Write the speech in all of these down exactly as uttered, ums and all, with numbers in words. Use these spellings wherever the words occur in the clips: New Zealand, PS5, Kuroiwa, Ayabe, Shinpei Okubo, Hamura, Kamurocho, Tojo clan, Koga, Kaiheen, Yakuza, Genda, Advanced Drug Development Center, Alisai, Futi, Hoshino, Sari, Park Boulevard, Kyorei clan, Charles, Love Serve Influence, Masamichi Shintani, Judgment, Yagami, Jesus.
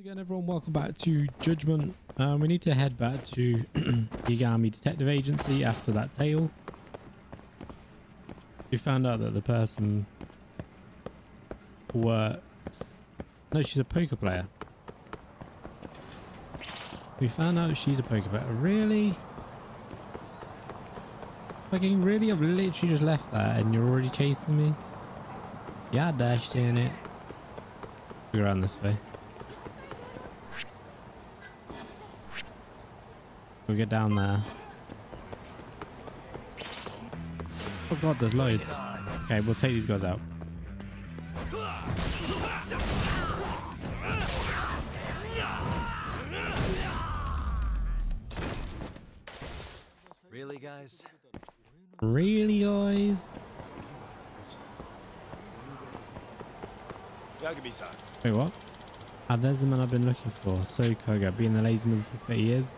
Again, everyone, welcome back to Judgment. Um, we need to head back to Yagami Detective Agency after that tale. We found out that the person works... No, she's a poker player. We found out she's a poker player. Really? Fucking really? I've literally just left that and you're already chasing me? Yeah, I dashed in it. We're around this way. We get down there. Oh god, there's loads. Okay, we'll take these guys out. Really, guys? Really, guys? Wait, what? Ah, there's the man I've been looking for. So Koga, being the lazy motherfucker that he is.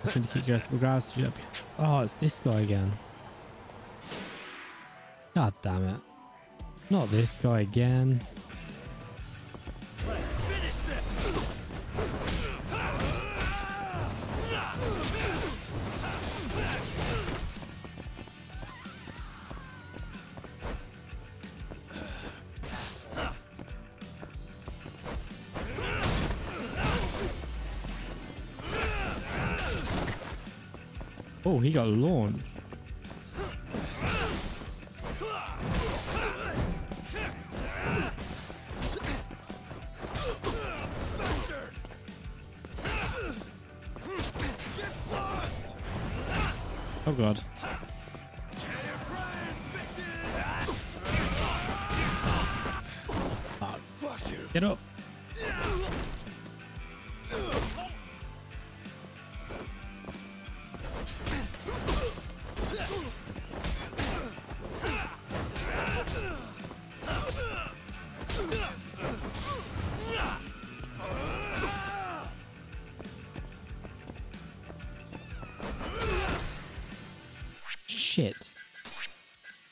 That's going to keep your grass up. Oh, it's this guy again. God damn it. Not this guy again. Let's finish this. Oh, he got launched. Oh god. Oh, get up.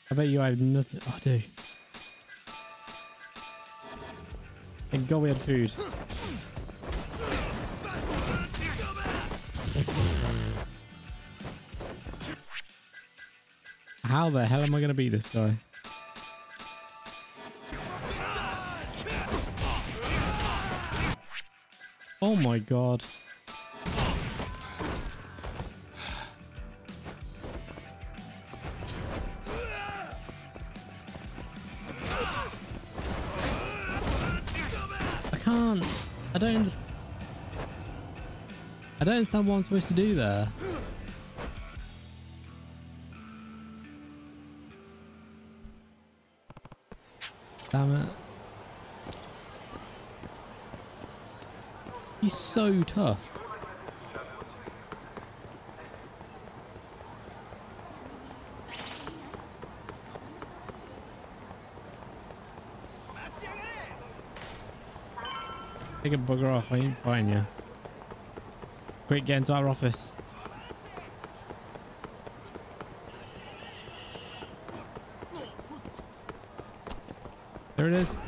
I bet you I have nothing. Oh, I do. Thank God we had food. How the hell am I going to beat this guy? Oh my God. I don't understand. I don't understand what I'm supposed to do there. Damn it. He's so tough. Take a bugger off, I ain't fighting you. Quick, get into our office. There it is.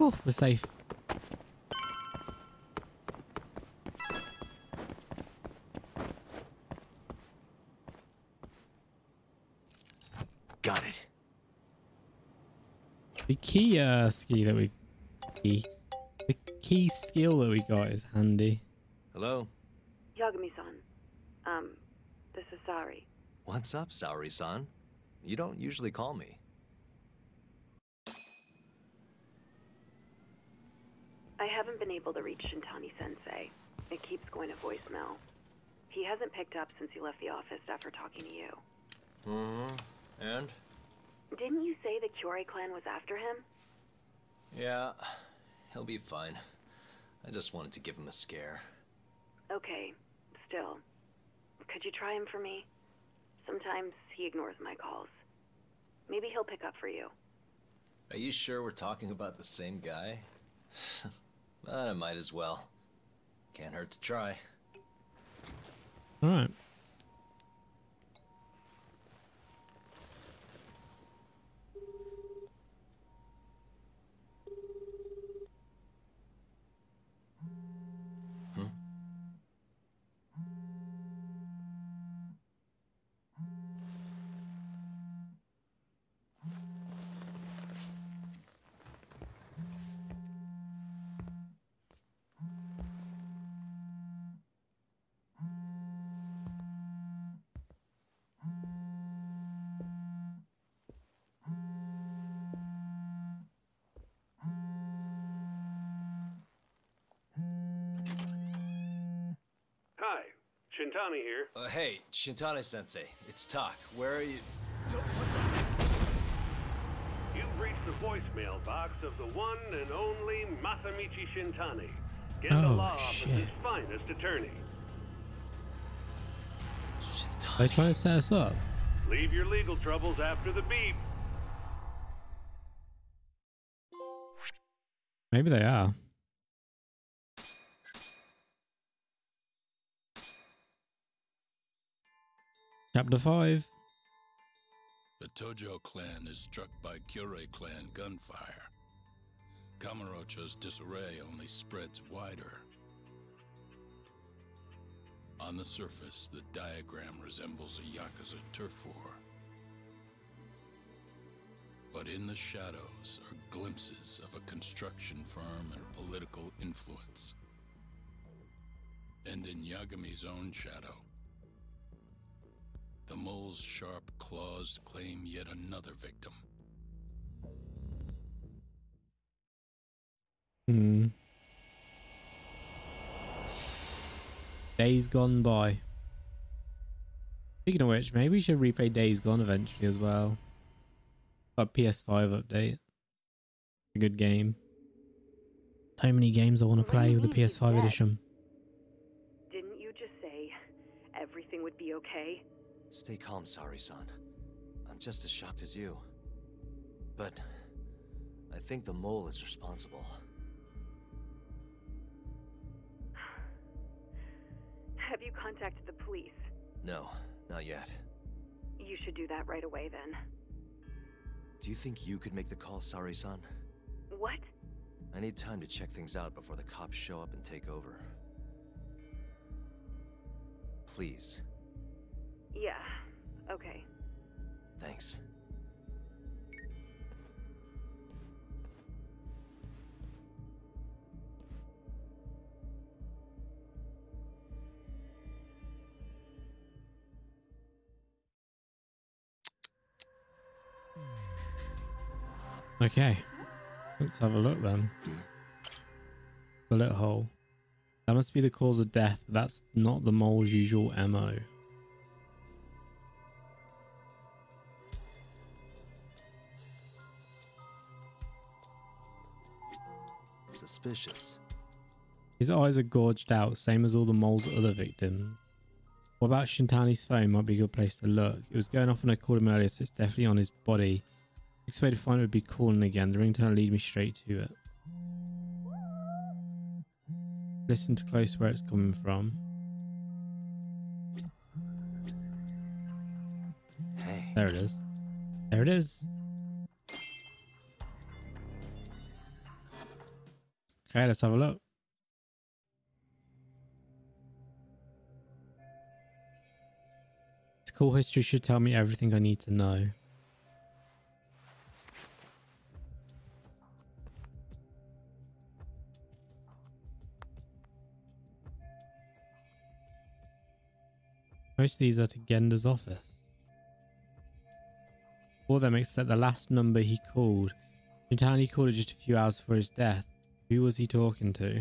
Oh, we're safe. Got it. The key uh, ski that we... Key. The key skill that we got is handy. Hello? Yagami-san. Um, this is Sari. What's up, Sari-san? You don't usually call me. I haven't been able to reach Shintani-sensei. It keeps going to voicemail. He hasn't picked up since he left the office after talking to you. Mm-hmm. And? Didn't you say the Kyorei clan was after him? Yeah. He'll be fine. I just wanted to give him a scare. Okay, still. Could you try him for me? Sometimes he ignores my calls. Maybe he'll pick up for you. Are you sure we're talking about the same guy? But I might as well. Can't hurt to try. Alright. Shintani here. Uh, hey, Shintani-sensei, it's Tak. Where are you? What the? You've reached the voicemail box of the one and only Masamichi Shintani, Genda Law Office's finest attorney. Shintani. They're trying to set us up. Leave your legal troubles after the beep. Maybe they are. Chapter five. The Tojo clan is struck by Kyorei clan gunfire. Kamurocho's disarray only spreads wider. On the surface, the diagram resembles a Yakuza turf war. But in the shadows are glimpses of a construction firm and political influence. And in Yagami's own shadow, the mole's sharp claws claim yet another victim. Hmm. Days Gone By. Speaking of which, maybe we should replay Days Gone eventually as well. A P S five update. A good game. So many games I want to play with the P S five edition. Didn't you just say everything would be okay? Stay calm, Sari-san. I'm just as shocked as you. But I think the mole is responsible. Have you contacted the police? No, not yet. You should do that right away then. Do you think you could make the call, Sari-san? What? I need time to check things out before the cops show up and take over. Please. Yeah, okay. Thanks. Okay, let's have a look then. Bullet hole. That must be the cause of death, but that's not the mole's usual M O. Suspicious. His eyes are gorged out, same as all the mole's other victims. What about Shintani's phone? Might be a good place to look. It was going off when I called him earlier, so it's definitely on his body. Next way to find it would be calling again. The ringtone lead me straight to it. Listen to close where it's coming from. Hey. There it is. There it is. Okay, let's have a look. This cool history should tell me everything I need to know. Most of these are to Genda's office. All of them except the last number he called. Shintani called it just a few hours before his death. Who was he talking to?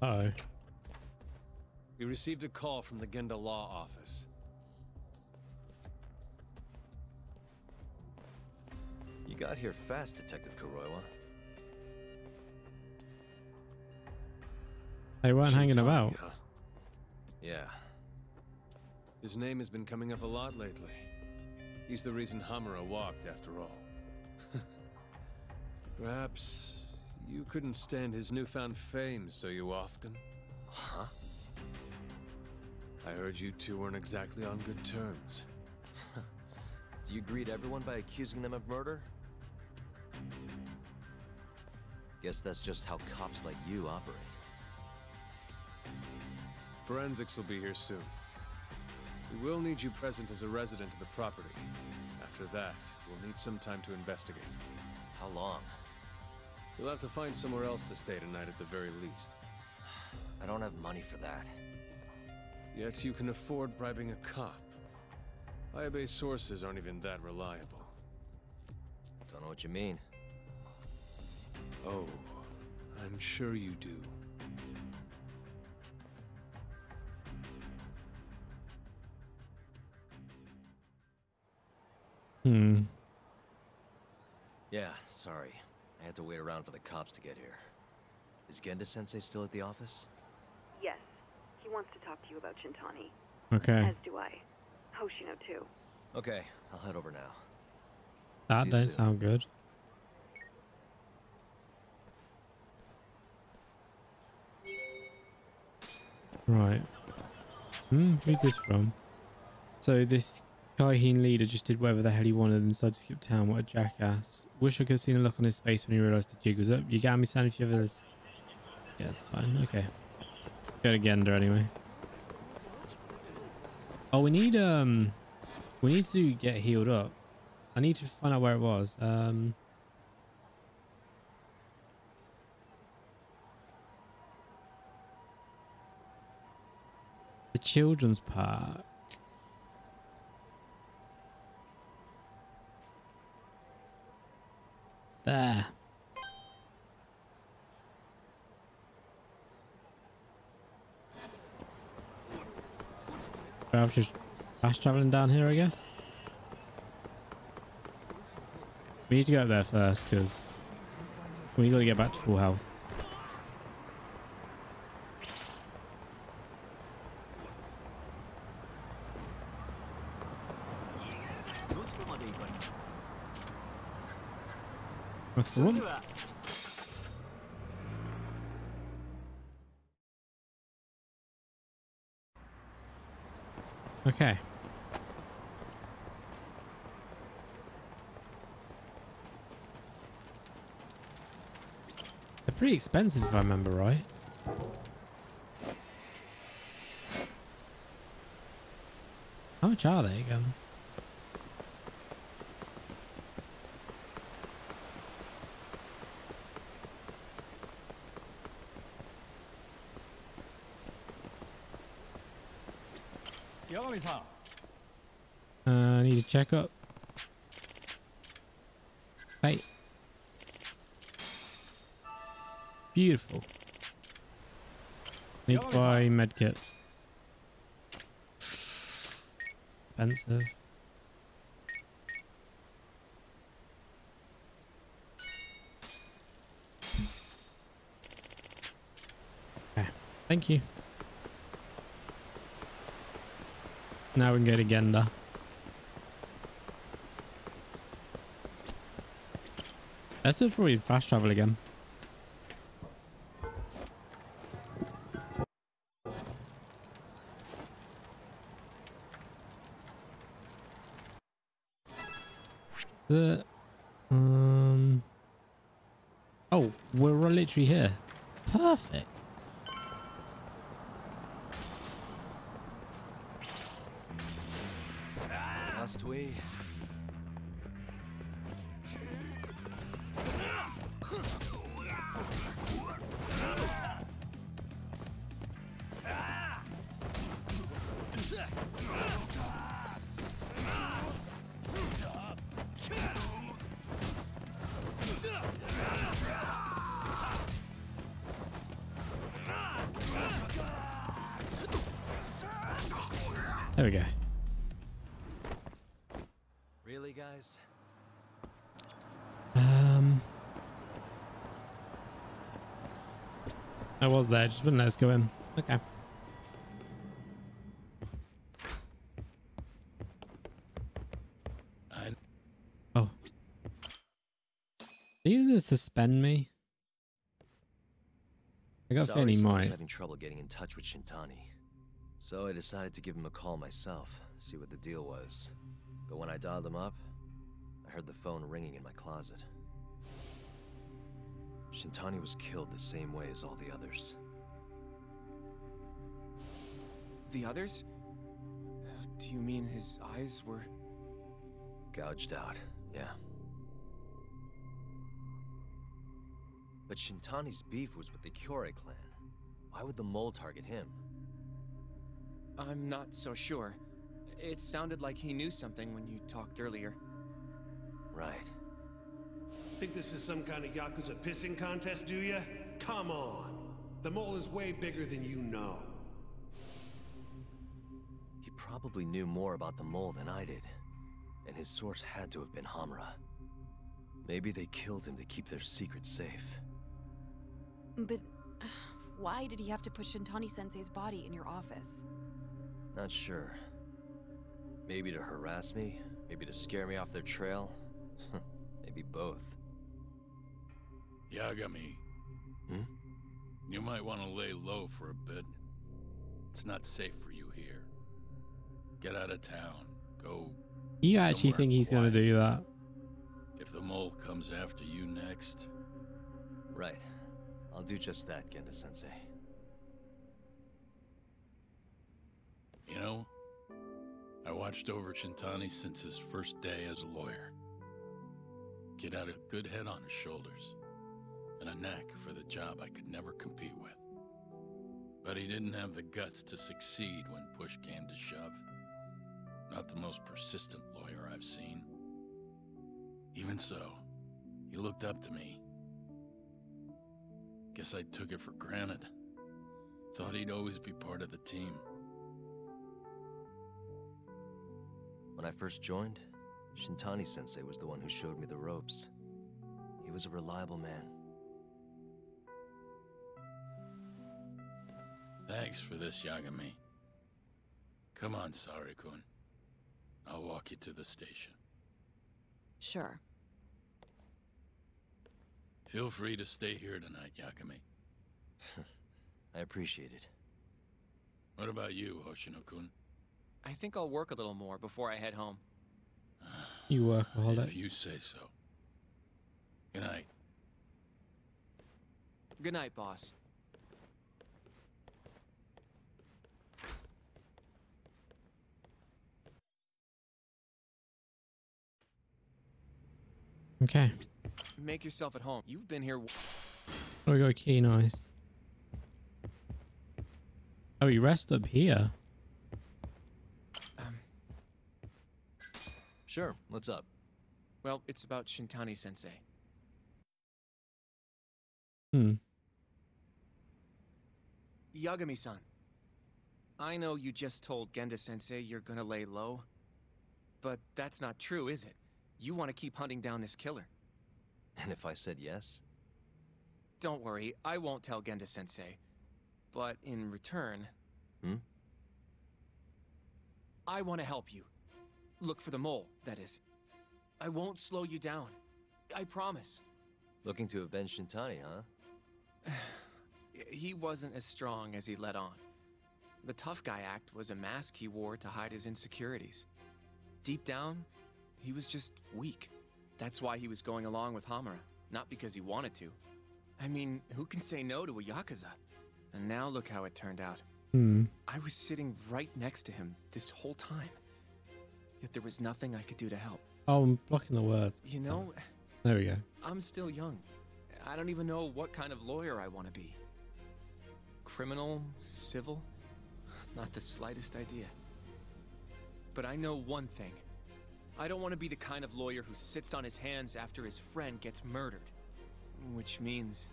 Uh-oh. We received a call from the Genda Law Office. You got here fast, Detective Kuroiwa. They weren't hanging about. Yeah. His name has been coming up a lot lately. He's the reason Hamura walked, after all. Perhaps you couldn't stand his newfound fame so you often? Huh? I heard you two weren't exactly on good terms. Do you greet everyone by accusing them of murder? Guess that's just how cops like you operate. Forensics will be here soon. We will need you present as a resident of the property. After that, we'll need some time to investigate. How long? You'll have to find somewhere else to stay tonight at the very least. I don't have money for that. Yet you can afford bribing a cop. Ayabe's sources aren't even that reliable. Don't know what you mean. Oh, I'm sure you do. Hmm. Yeah, sorry. I had to wait around for the cops to get here. Is Genda-sensei still at the office? Yes. He wants to talk to you about Shintani. Okay. As do I. Hoshino, too. Okay, I'll head over now. That doesn't sound good. Right. Hmm, who's this from? So this Kaiheen leader just did whatever the hell he wanted and decided to skip town. What a jackass. Wish I could have seen the look on his face when he realised the jig was up. Yagami-san, if you ever... Yeah, that's fine. Okay. Go to Genda anyway. Oh, we need, um... We need to get healed up. I need to find out where it was. Um... The children's park. There. So I'm just fast traveling down here, I guess. We need to go up there first because we got to get back to full health. That's the one. Okay. They're pretty expensive if I remember right. How much are they again? Uh, I need to check up. Hey. Beautiful. Need to buy medkit. Expensive. Okay. Thank you. Now we can go to Genda. Let's just probably fast travel again. The um oh, we're literally here. Perfect. We there we go. I was there, just wouldn't let us go in. Okay. Oh. These are suspend me. I got Sari was having trouble getting in touch with Shintani. So I decided to give him a call myself, see what the deal was. But when I dialed him up, I heard the phone ringing in my closet. Shintani was killed the same way as all the others. The others? Do you mean his eyes were... gouged out, yeah. But Shintani's beef was with the Kyorei clan. Why would the mole target him? I'm not so sure. It sounded like he knew something when you talked earlier. Right. Think this is some kind of Yakuza pissing contest, do ya? Come on! The mole is way bigger than you know. He probably knew more about the mole than I did. And his source had to have been Hamura. Maybe they killed him to keep their secret safe. But uh, why did he have to put Shintani-sensei's body in your office? Not sure. Maybe to harass me, maybe to scare me off their trail. Maybe both. Yagami. Hmm? You might want to lay low for a bit. It's not safe for you here. Get out of town. Go. You actually think he's going to do that? If the mole comes after you next. Right. I'll do just that, Genda-sensei. You know, I watched over Shintani since his first day as a lawyer. Kid had a good head on his shoulders, and a knack for the job I could never compete with. But he didn't have the guts to succeed when push came to shove. Not the most persistent lawyer I've seen. Even so, he looked up to me. Guess I took it for granted. Thought he'd always be part of the team. When I first joined, Shintani-sensei was the one who showed me the ropes. He was a reliable man. Thanks for this, Yagami. Come on, Sari-kun. I'll walk you to the station. Sure. Feel free to stay here tonight, Yagami. I appreciate it. What about you, Hoshino-kun? I think I'll work a little more before I head home. You work all day. If you say so. Good night. Good night, boss. Okay. Make yourself at home. You've been here. Oh, we got a key, nice. Oh, you rest up here. Sure, what's up? Well, it's about Shintani-sensei. Hmm. Yagami-san, I know you just told Genda-sensei you're gonna lay low, but that's not true, is it? You want to keep hunting down this killer. And if I said yes? Don't worry, I won't tell Genda-sensei. But in return... Hmm? I want to help you. Look for the mole, that is. I won't slow you down. I promise. Looking to avenge Shintani, huh? He wasn't as strong as he let on. The tough guy act was a mask he wore to hide his insecurities. Deep down, he was just weak. That's why he was going along with Hamura, not because he wanted to. I mean, who can say no to a Yakuza? And now look how it turned out. Hmm. I was sitting right next to him this whole time. Yet there was nothing I could do to help. Oh, I'm blocking the words. You know, there we go. I'm still young. I don't even know what kind of lawyer I want to be. Criminal, civil, not the slightest idea. But I know one thing. I don't want to be the kind of lawyer who sits on his hands after his friend gets murdered. Which means...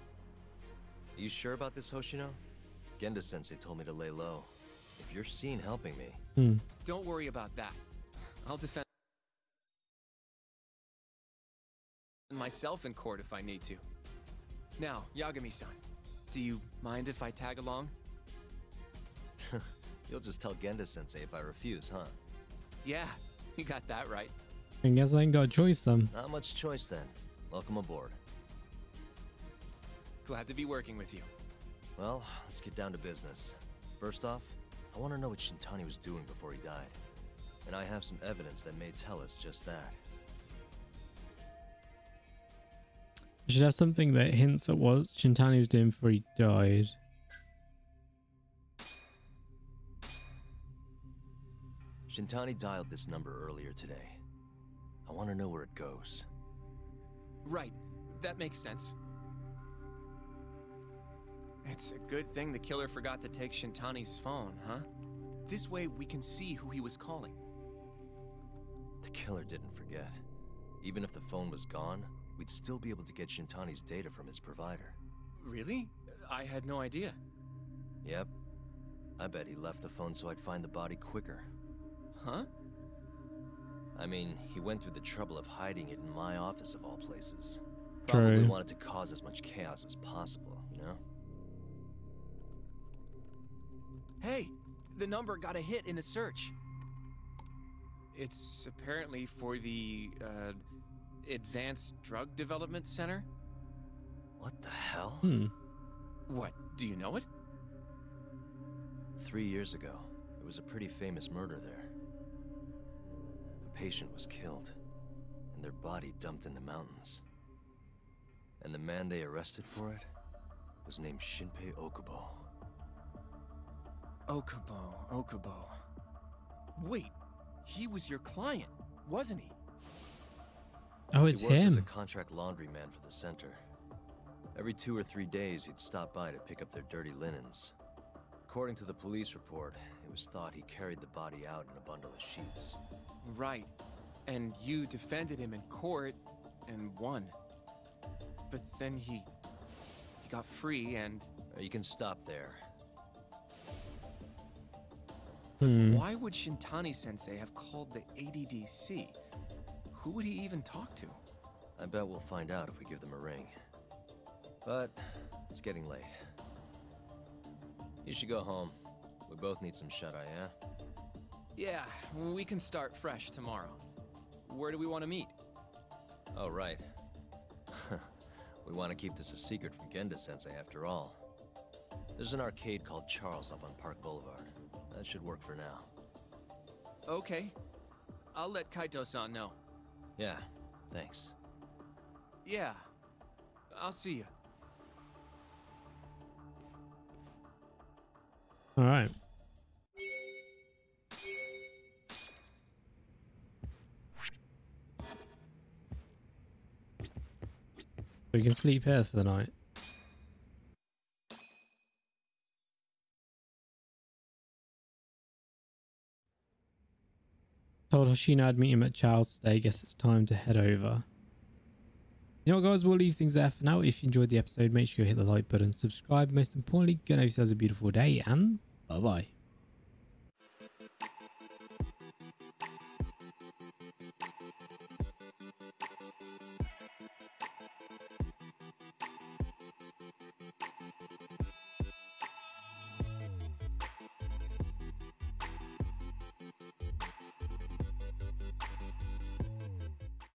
Are you sure about this, Hoshino? Genda-sensei told me to lay low. If you're seen helping me... Hmm. Don't worry about that. I'll defend myself in court if I need to. Now, Yagami-san, do you mind if I tag along? You'll just tell Genda-sensei if I refuse, huh? Yeah, you got that right. I guess I ain't got a choice then. Not much choice then. Welcome aboard. Glad to be working with you. Well, let's get down to business. First off, I want to know what Shintani was doing before he died. And I have some evidence that may tell us just that. We should have something that hints at what Shintani was doing before he died. Shintani dialed this number earlier today. I want to know where it goes. Right. That makes sense. It's a good thing the killer forgot to take Shintani's phone, huh? This way we can see who he was calling. The killer didn't forget. Even if the phone was gone, we'd still be able to get Shintani's data from his provider. Really? I had no idea. Yep. I bet he left the phone so I'd find the body quicker. Huh? I mean, he went through the trouble of hiding it in my office of all places. Probably True. wanted to cause as much chaos as possible, you know? Hey, the number got a hit in the search. It's apparently for the uh, Advanced Drug Development Center. What the hell? Hmm. What? Do you know it? Three years ago, there was a pretty famous murder there. The patient was killed, and their body dumped in the mountains. And the man they arrested for it was named Shinpei Okubo. Okubo, Okubo. Wait, he was your client, wasn't he? Oh, it's him. He worked as a contract laundry man for the center. Every two or three days, he'd stop by to pick up their dirty linens. According to the police report, it was thought he carried the body out in a bundle of sheets. Right. And you defended him in court and won. But then he... he got free and... You can stop there. Hmm. Why would Shintani-sensei have called the A D D C? Who would he even talk to? I bet we'll find out if we give them a ring. But it's getting late. You should go home. We both need some shut-eye, eh? Yeah, we can start fresh tomorrow. Where do we want to meet? Oh, right. We want to keep this a secret from Genda-sensei after all. There's an arcade called Charles up on Park Boulevard. That should work for now. Okay. I'll let Kaito-san know. Yeah, thanks. Yeah, I'll see you. All right. We can sleep here for the night. Told Hoshino I'd meet him at Charles today. Guess it's time to head over. You know what, guys, we'll leave things there for now. If you enjoyed the episode, make sure you hit the like button, subscribe. Most importantly, go and have yourselves a beautiful day, and bye bye.